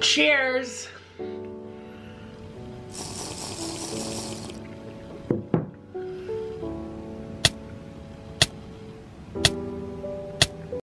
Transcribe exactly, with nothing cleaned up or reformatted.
Cheers.